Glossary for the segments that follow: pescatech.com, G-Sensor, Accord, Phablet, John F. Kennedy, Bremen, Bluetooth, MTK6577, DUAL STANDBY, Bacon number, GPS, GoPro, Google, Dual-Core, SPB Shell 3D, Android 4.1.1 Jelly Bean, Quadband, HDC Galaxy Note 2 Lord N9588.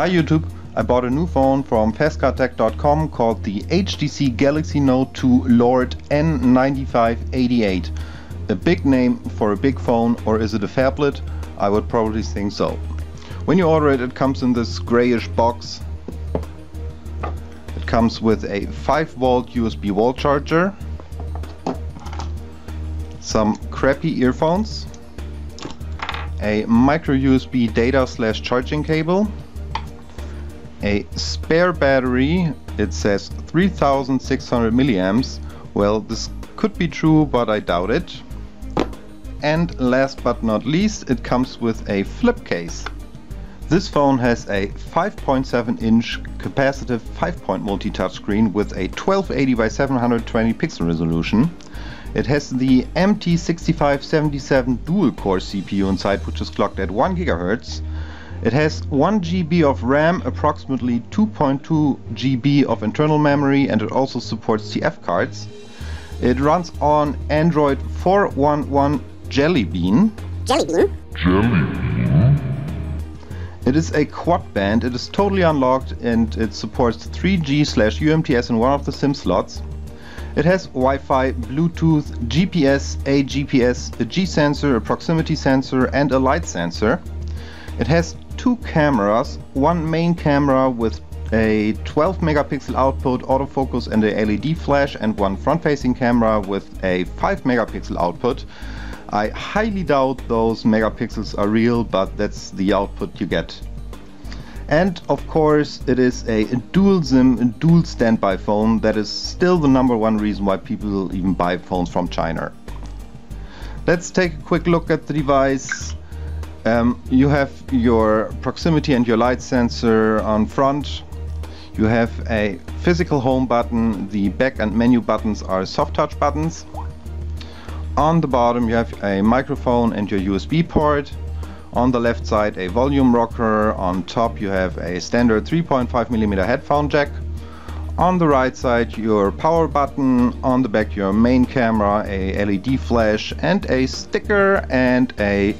Hi YouTube, I bought a new phone from pescatech.com called the HDC Galaxy Note 2 Lord N9588. A big name for a big phone, or is it a phablet? I would probably think so. When you order it, it comes in this grayish box. It comes with a 5-volt USB wall charger, some crappy earphones, a micro USB data/charging cable, a spare battery. It says 3600 milliamps. Well, this could be true, but I doubt it. And last but not least, it comes with a flip case. This phone has a 5.7-inch capacitive 5-point multi-touch screen with a 1280 by 720 pixel resolution. It has the MT6577 dual-core CPU inside, which is clocked at 1 GHz. It has 1 GB of RAM, approximately 2.2 GB of internal memory, and it also supports TF cards. It runs on Android 4.1.1 Jelly Bean. Jelly Bean? Jelly Bean. It is a quad-band, it is totally unlocked, and it supports 3G/UMTS in one of the SIM slots. It has Wi-Fi, Bluetooth, GPS, a GPS, a G-sensor, a proximity sensor, and a light sensor. It has two cameras, one main camera with a 12-megapixel output, autofocus, and a LED flash, and one front-facing camera with a 5-megapixel output. I highly doubt those megapixels are real, but that's the output you get. And of course, it is a dual SIM, dual standby phone. That is still the #1 reason why people even buy phones from China. Let's take a quick look at the device. You have your proximity and your light sensor on front. You have a physical home button. The back and menu buttons are soft touch buttons. On the bottom you have a microphone and your USB port. On the left side a volume rocker. On top you have a standard 3.5mm headphone jack. On the right side your power button. On the back your main camera, a LED flash, and a sticker and a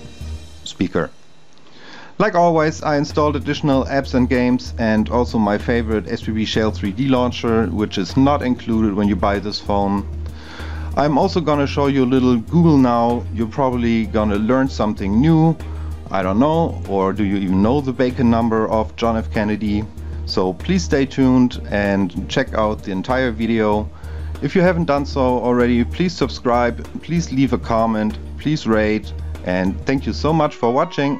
speaker. Like always, I installed additional apps and games, and also my favorite SPB Shell 3D launcher, which is not included when you buy this phone. I'm also gonna show you a little Google now. You're probably gonna learn something new. I don't know, or do you even know the Bacon number of John F. Kennedy? So please stay tuned and check out the entire video. If you haven't done so already, please subscribe, please leave a comment, please rate, and thank you so much for watching.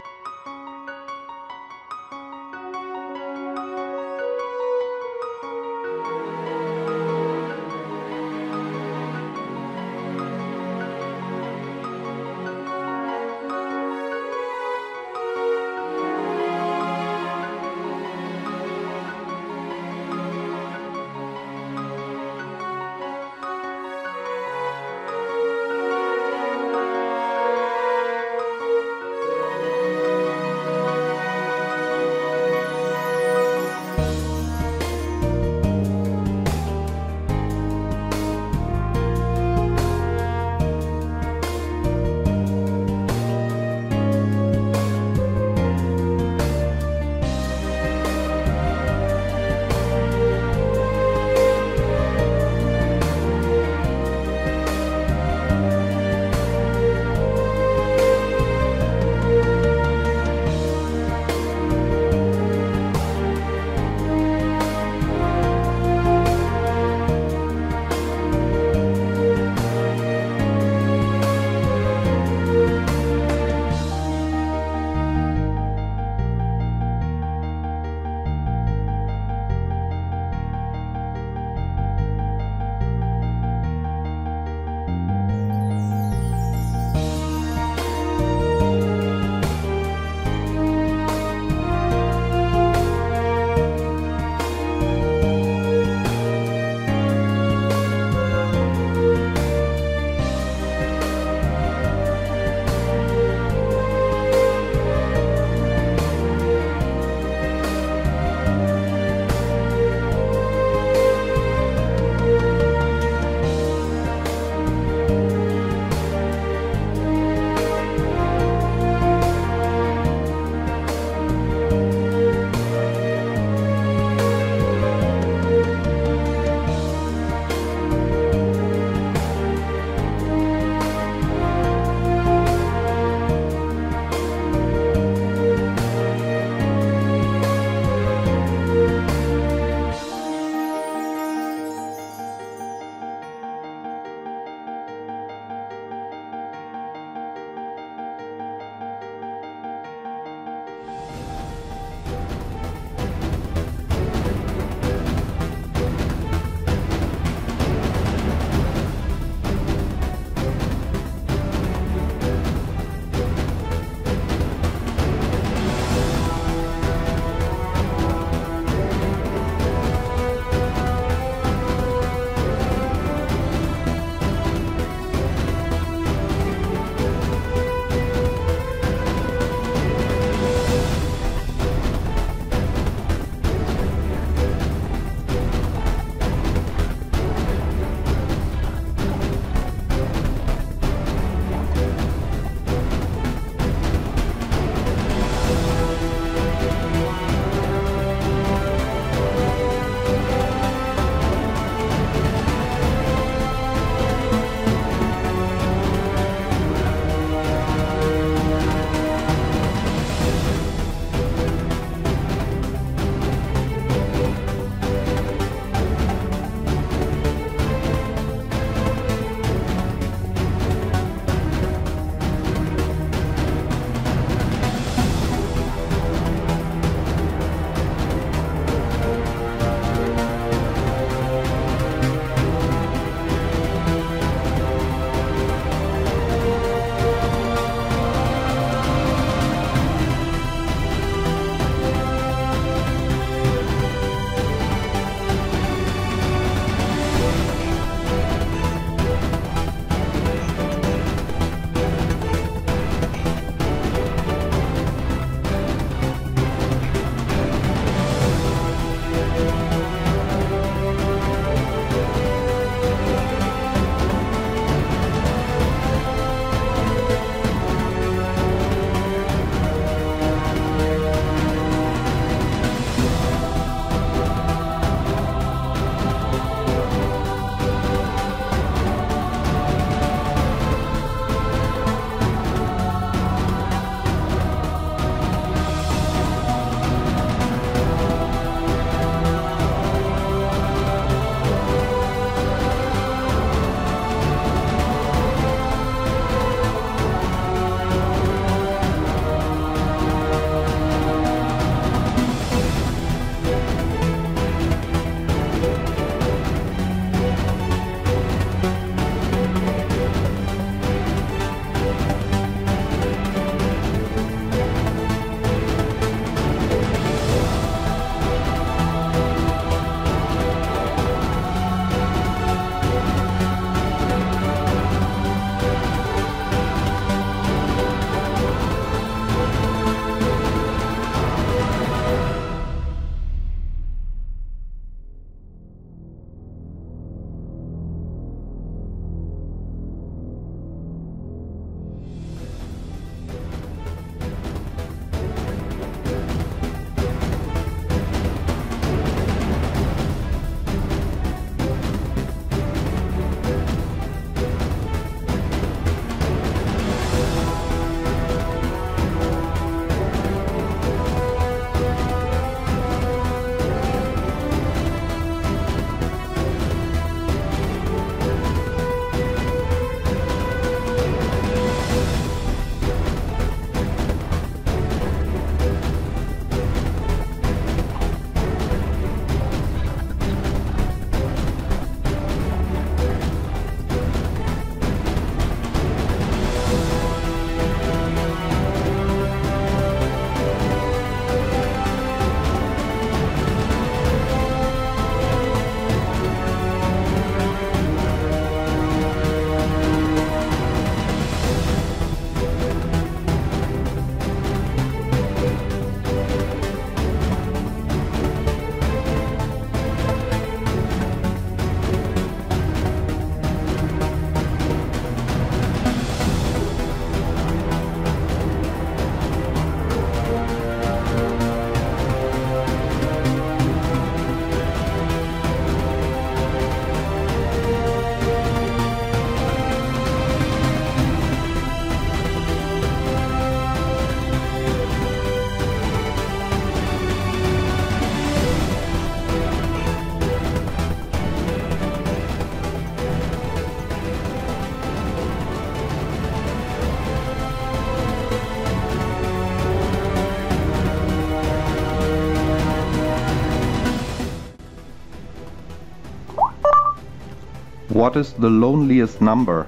What is the loneliest number?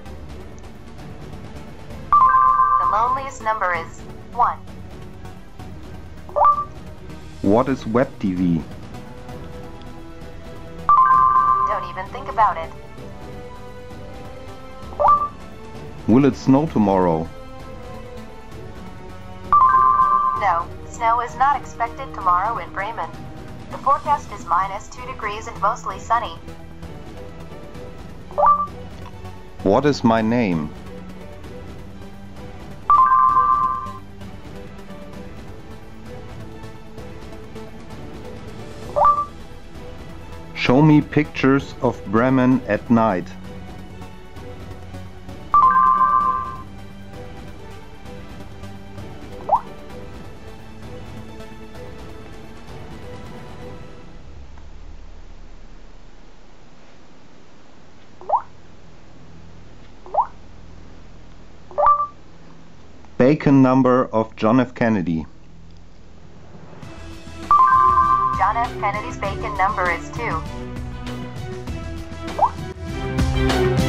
The loneliest number is 1. What is web TV? Don't even think about it. Will it snow tomorrow? No, snow is not expected tomorrow in Bremen. The forecast is -2 degrees and mostly sunny. What is my name? Show me pictures of Bremen at night. Bacon number of John F. Kennedy. John F. Kennedy's bacon number is 2.